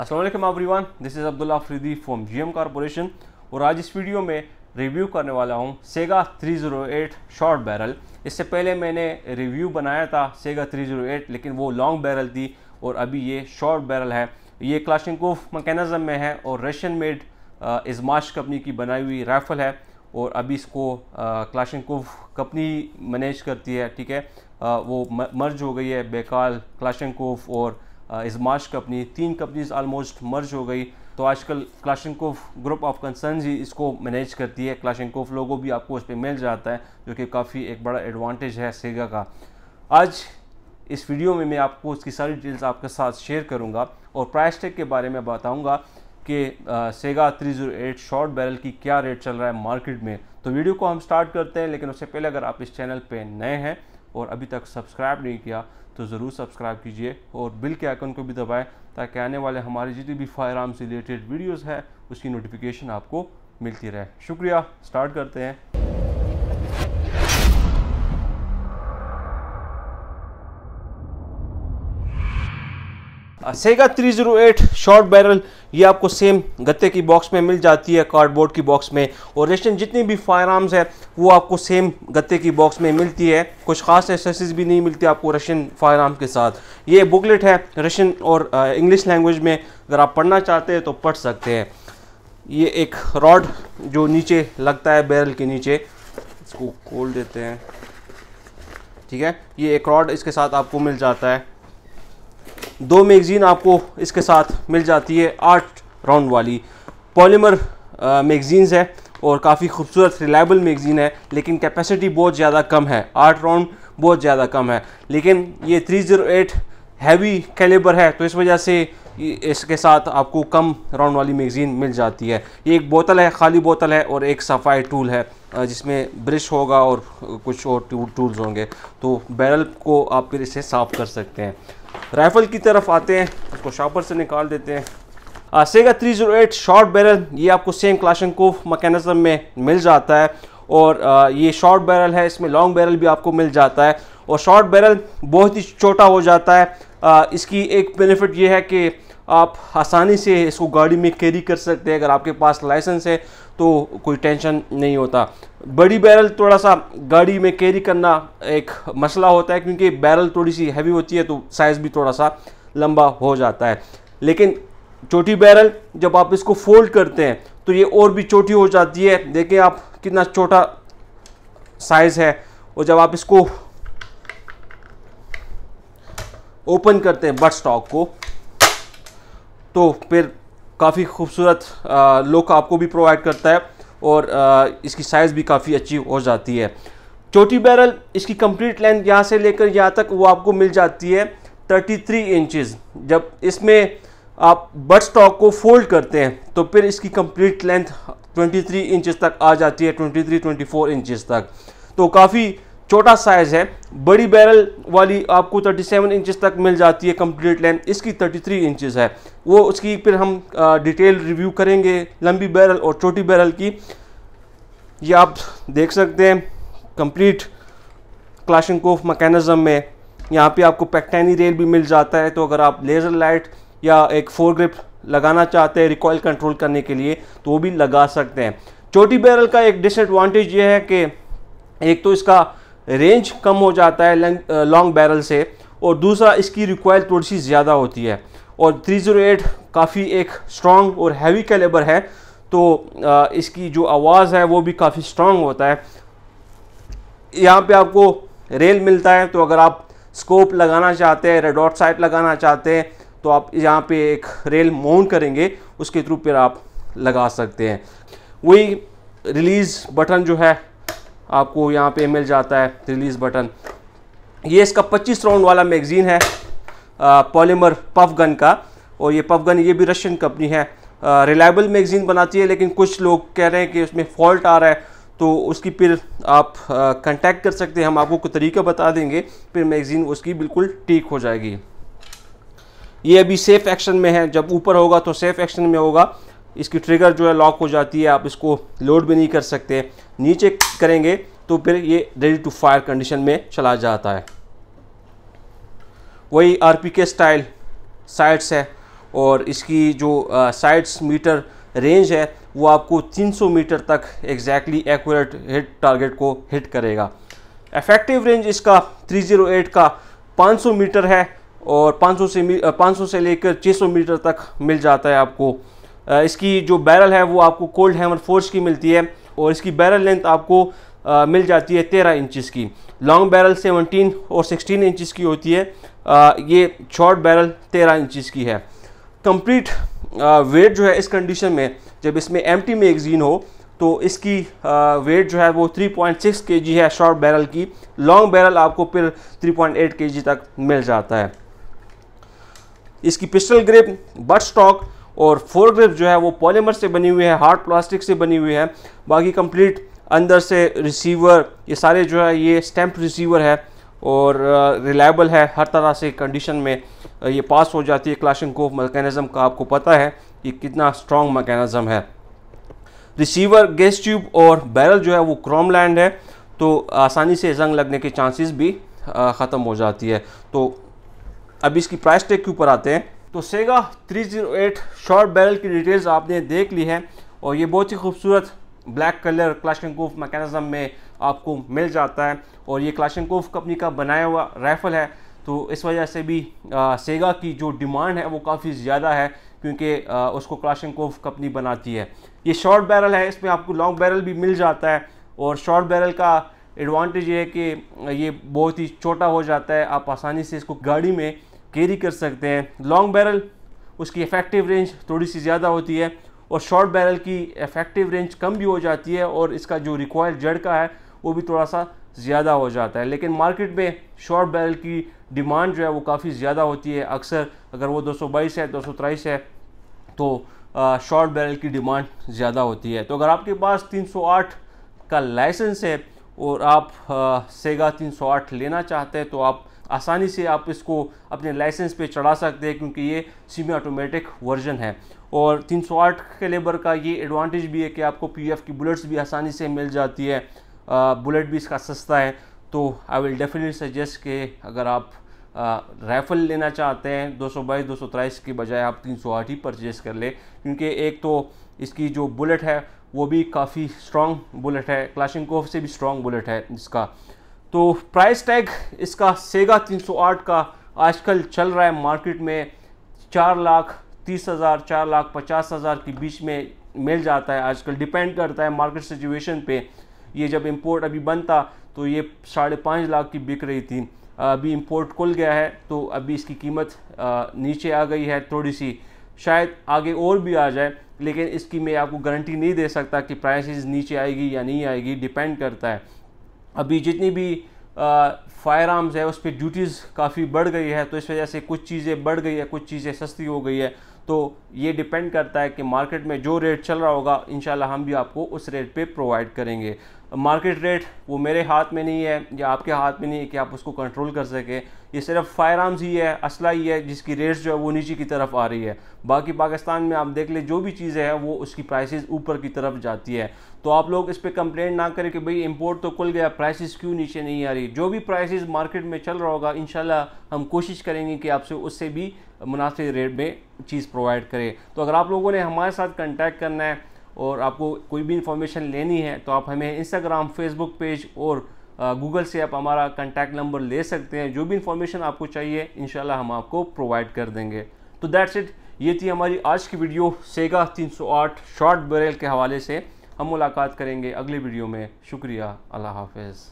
अस्सलाम वालेकुम everyone, this is Abdullah फिरदी from GM corporation और आज इस वीडियो में रिव्यू करने वाला हूं सेगा 308 शॉर्ट बैरल। इससे पहले मैंने रिव्यू बनाया था सेगा 308 लेकिन वो लॉन्ग बैरल थी और अभी ये शॉर्ट बैरल है। ये क्लाशनिकोव मैकेनिज़म में है और रशियन मेड इजमाश कंपनी की बनाई हुई राइफ़ल है और अभी इसको क्लाशनिकोव कंपनी मैनेज करती है, ठीक है। वो मर्ज हो गई है, बेकाल क्लाशनिकोव और इजमाश कंपनी, तीन कंपनीज आलमोस्ट मर्ज हो गई। तो आजकल क्लाशनिकोव ग्रुप ऑफ कंसर्न ही इसको मैनेज करती है। क्लाशनिकोव लोगो भी आपको उस पर मिल जाता है जो कि काफ़ी एक बड़ा एडवांटेज है सेगा का। आज इस वीडियो में मैं आपको उसकी सारी डिटेल्स आपके साथ शेयर करूंगा और प्राइस टैग के बारे में बताऊंगा कि सेगा 308 शॉर्ट बैरल की क्या रेट चल रहा है मार्केट में। तो वीडियो को हम स्टार्ट करते हैं, लेकिन उससे पहले अगर आप इस चैनल पर नए हैं और अभी तक सब्सक्राइब नहीं किया तो ज़रूर सब्सक्राइब कीजिए और बिल के आइकन को भी दबाएं ताकि आने वाले हमारे जितनी भी फायर आर्म से रिलेटेड वीडियोस हैं उसकी नोटिफिकेशन आपको मिलती रहे। शुक्रिया, स्टार्ट करते हैं। सेगा 308 शॉर्ट बैरल ये आपको सेम गत्ते की बॉक्स में मिल जाती है, कार्डबोर्ड की बॉक्स में, और रशियन जितनी भी फायर आर्म्स है वो आपको सेम गत्ते की बॉक्स में मिलती है। कुछ खास एक्सेसरीज भी नहीं मिलती आपको रशियन फायर आर्म के साथ। ये बुकलेट है रशियन और इंग्लिश लैंग्वेज में, अगर आप पढ़ना चाहते हैं तो पढ़ सकते हैं। ये एक रॉड जो नीचे लगता है बैरल के नीचे, इसको खोल देते हैं, ठीक है। ये एक रॉड इसके साथ आपको मिल जाता है। दो मैगज़ीन आपको इसके साथ मिल जाती है, 8 राउंड वाली पॉलीमर मैगज़ीन्स है और काफ़ी खूबसूरत रिलायबल मैगज़ीन है, लेकिन कैपेसिटी बहुत ज़्यादा कम है। 8 राउंड बहुत ज़्यादा कम है, लेकिन ये 308 हैवी कैलिबर है तो इस वजह से इसके साथ आपको कम राउंड वाली मैगज़ीन मिल जाती है। ये एक बोतल है, खाली बोतल है, और एक सफाई टूल है जिसमें ब्रश होगा और कुछ और टूल्स होंगे, तो बैरल को आप फिर इसे साफ़ कर सकते हैं। राइफ़ल की तरफ आते हैं, उसको शॉपर से निकाल देते हैं। सेगा 308 शॉर्ट बैरल ये आपको सेम क्लाशनिकोव मैकेनिज़म में मिल जाता है और ये शॉर्ट बैरल है, इसमें लॉन्ग बैरल भी आपको मिल जाता है और शॉर्ट बैरल बहुत ही छोटा हो जाता है। इसकी एक बेनिफिट ये है कि आप आसानी से इसको गाड़ी में कैरी कर सकते हैं। अगर आपके पास लाइसेंस है तो कोई टेंशन नहीं होता। बड़ी बैरल थोड़ा सा गाड़ी में कैरी करना एक मसला होता है क्योंकि बैरल थोड़ी सी हैवी होती है तो साइज़ भी थोड़ा सा लंबा हो जाता है। लेकिन छोटी बैरल जब आप इसको फोल्ड करते हैं तो ये और भी छोटी हो जाती है। देखिए आप कितना छोटा साइज़ है, और जब आप इसको ओपन करते हैं बट स्टॉक को तो फिर काफ़ी खूबसूरत लुक आपको भी प्रोवाइड करता है और इसकी साइज़ भी काफ़ी अच्छी हो जाती है। छोटी बैरल इसकी कंप्लीट लेंथ यहाँ से लेकर यहाँ तक वो आपको मिल जाती है 33 इंचज़। जब इसमें आप बट स्टॉक को फोल्ड करते हैं तो फिर इसकी कंप्लीट लेंथ 23 इंचज़ तक आ जाती है, 23-24 इंचज़ तक, तो काफ़ी छोटा साइज़ है। बड़ी बैरल वाली आपको 37 इंचज़ तक मिल जाती है कंप्लीट लेंथ, इसकी 33 इंचज़ है। वो उसकी फिर हम डिटेल रिव्यू करेंगे, लंबी बैरल और छोटी बैरल की। ये आप देख सकते हैं कंप्लीट क्लाशनिकोव मैकेनिज़म में। यहाँ पे आपको पिकाटिनी रेल भी मिल जाता है, तो अगर आप लेज़र लाइट या एक फोरग्रिप लगाना चाहते हैं रिकॉइल कंट्रोल करने के लिए तो वो भी लगा सकते हैं। छोटी बैरल का एक डिसएडवांटेज ये है कि एक तो इसका रेंज कम हो जाता है लॉन्ग बैरल से, और दूसरा इसकी रिकॉइल थोड़ी सी ज़्यादा होती है। और 308 काफ़ी एक स्ट्रॉन्ग और हैवी कैलिबर है तो इसकी जो आवाज़ है वो भी काफ़ी स्ट्रॉन्ग होता है। यहाँ पे आपको रेल मिलता है, तो अगर आप स्कोप लगाना चाहते हैं, रेड डॉट साइट लगाना चाहते हैं तो आप यहाँ पे एक रेल माउंट करेंगे, उसके थ्रू फिर आप लगा सकते हैं। वही रिलीज़ बटन जो है आपको यहाँ पे मिल जाता है, रिलीज़ बटन। ये इसका 25 राउंड वाला मैगज़ीन है पॉलीमर पफ गन का, और ये पफ गन ये भी रशियन कंपनी है, रिलायबल मैगज़ीन बनाती है। लेकिन कुछ लोग कह रहे हैं कि उसमें फॉल्ट आ रहा है, तो उसकी फिर आप कांटेक्ट कर सकते हैं, हम आपको कोई तरीका बता देंगे, फिर मैगज़ीन उसकी बिल्कुल ठीक हो जाएगी। ये अभी सेफ़ एक्शन में है, जब ऊपर होगा तो सेफ़ एक्शन में होगा। इसकी ट्रिगर जो है लॉक हो जाती है, आप इसको लोड भी नहीं कर सकते। नीचे करेंगे तो फिर ये रेडी टू फायर कंडीशन में चला जाता है। वही आरपीके स्टाइल साइड्स है और इसकी जो साइड्स मीटर रेंज है वो आपको 300 मीटर तक एग्जैक्टली एक्यूरेट हिट टारगेट को हिट करेगा। इफेक्टिव रेंज इसका 308 का 500 मीटर है और 500 से लेकर 600 मीटर तक मिल जाता है आपको। इसकी जो बैरल है वो आपको कोल्ड हैमर फोर्स की मिलती है और इसकी बैरल लेंथ आपको मिल जाती है 13 इंचज़ की। लॉन्ग बैरल 17 और 16 इंचज़ की होती है, ये शॉर्ट बैरल 13 इंचज़ की है। कंप्लीट वेट जो है इस कंडीशन में, जब इसमें एम्प्टी मैगजीन हो तो इसकी वेट जो है वो 3.6 केजी है शॉर्ट बैरल की। लॉन्ग बैरल आपको फिर 3.8 केजी तक मिल जाता है। इसकी पिस्टल ग्रिप, बट स्टॉक और फोर ग्रिप जो है वो पॉलीमर से बनी हुई है, हार्ड प्लास्टिक से बनी हुई है। बाकी कंप्लीट अंदर से रिसीवर, ये सारे जो है ये स्टैम्प रिसीवर है और रिलायबल है हर तरह से कंडीशन में। ये पास हो जाती है। क्लाशनकोव मैकेनिज़म का आपको पता है कि कितना स्ट्रॉन्ग मैकेनिज़म है। रिसीवर, गैस ट्यूब और बैरल जो है वो क्रोम लैंड है, तो आसानी से जंग लगने के चांसेस भी ख़त्म हो जाती है। तो अब इसकी प्राइस टैग के ऊपर आते हैं। तो सेगा 308 शॉर्ट बैरल की डिटेल्स आपने देख ली है और ये बहुत ही खूबसूरत ब्लैक कलर क्लाशनकोव मैकेनिज़म में आपको मिल जाता है और ये क्लाशनकोव कंपनी का बनाया हुआ राइफ़ल है। तो इस वजह से भी सेगा की जो डिमांड है वो काफ़ी ज़्यादा है, क्योंकि उसको क्लाशनकोव कंपनी बनाती है। ये शॉर्ट बैरल है, इसमें आपको लॉन्ग बैरल भी मिल जाता है और शॉर्ट बैरल का एडवांटेज ये है कि ये बहुत ही छोटा हो जाता है, आप आसानी से इसको गाड़ी में कैरी कर सकते हैं। लॉन्ग बैरल, उसकी इफेक्टिव रेंज थोड़ी सी ज़्यादा होती है और शॉर्ट बैरल की इफेक्टिव रेंज कम भी हो जाती है और इसका जो रिकॉयल जड़ का है वो भी थोड़ा सा ज़्यादा हो जाता है। लेकिन मार्केट में शॉर्ट बैरल की डिमांड जो है वो काफ़ी ज़्यादा होती है। अक्सर अगर वो 222 है, 223 है, तो शॉर्ट बैरल की डिमांड ज़्यादा होती है। तो अगर आपके पास 308 का लाइसेंस है और आप सेगा 308 लेना चाहते हैं तो आप आसानी से आप इसको अपने लाइसेंस पे चढ़ा सकते हैं, क्योंकि ये सेमी ऑटोमेटिक वर्जन है। और 308 कैलिबर का ये एडवांटेज भी है कि आपको पीएफ की बुलेट्स भी आसानी से मिल जाती है, बुलेट भी इसका सस्ता है। तो आई विल डेफिनेटली सजेस्ट कि अगर आप राइफ़ल लेना चाहते हैं 222-223 के बजाय आप 308 ही परचेज़ कर लें, क्योंकि एक तो इसकी जो बुलेट है वो भी काफ़ी स्ट्रॉन्ग बुलेट है, क्लाशनकोव से भी स्ट्रॉन्ग बुलेट है इसका। तो प्राइस टैग इसका सेगा 308 का आजकल चल रहा है मार्केट में 4,30,000, 4,50,000 के बीच में मिल जाता है आजकल। डिपेंड करता है मार्केट सिचुएशन पे। ये जब इंपोर्ट अभी बंद था तो ये 5.5 लाख की बिक रही थी, अभी इंपोर्ट खुल गया है तो अभी इसकी कीमत नीचे आ गई है थोड़ी सी, शायद आगे और भी आ जाए। लेकिन इसकी मैं आपको गारंटी नहीं दे सकता कि प्राइसेस नीचे आएगी या नहीं आएगी, डिपेंड करता है। अभी जितनी भी फायर आर्म्स है उस पर ड्यूटीज़ काफ़ी बढ़ गई है, तो इस वजह से कुछ चीज़ें बढ़ गई है, कुछ चीज़ें सस्ती हो गई है। तो ये डिपेंड करता है कि मार्केट में जो रेट चल रहा होगा इंशाल्लाह हम भी आपको उस रेट पे प्रोवाइड करेंगे। मार्केट रेट वो मेरे हाथ में नहीं है या आपके हाथ में नहीं है कि आप उसको कंट्रोल कर सकें। ये सिर्फ फायर आर्म्स ही है, असला ही है जिसकी रेट्स जो है वो नीचे की तरफ आ रही है। बाकी पाकिस्तान में आप देख ले जो भी चीज़ें हैं वो उसकी प्राइसेस ऊपर की तरफ जाती है। तो आप लोग इस पर कंप्लेंट ना करें कि भाई इम्पोर्ट तो खुल गया, प्राइसेस क्यों नीचे नहीं आ रही। जो भी प्राइसेस मार्केट में चल रहा होगा इंशाल्लाह हम कोशिश करेंगे कि आपसे उससे भी मुनासिब रेट में चीज़ प्रोवाइड करें। तो अगर आप लोगों ने हमारे साथ कंटेक्ट करना है और आपको कोई भी इंफॉर्मेशन लेनी है तो आप हमें इंस्टाग्राम, फेसबुक पेज और गूगल से आप हमारा कांटेक्ट नंबर ले सकते हैं। जो भी इंफॉर्मेशन आपको चाहिए इंशाल्लाह हम आपको प्रोवाइड कर देंगे। तो दैट्स इट, ये थी हमारी आज की वीडियो सेगा 308 शॉर्ट बैरल के हवाले से। हम मुलाकात करेंगे अगली वीडियो में। शुक्रिया, अल्लाह हाफिज़।